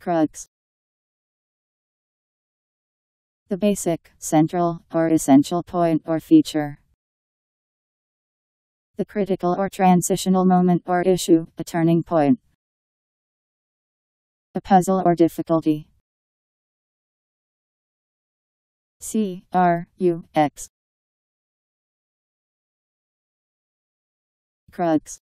Crux. The basic, central, or essential point or feature. The critical or transitional moment or issue, a turning point. A puzzle or difficulty. C-R-U-X. Crux.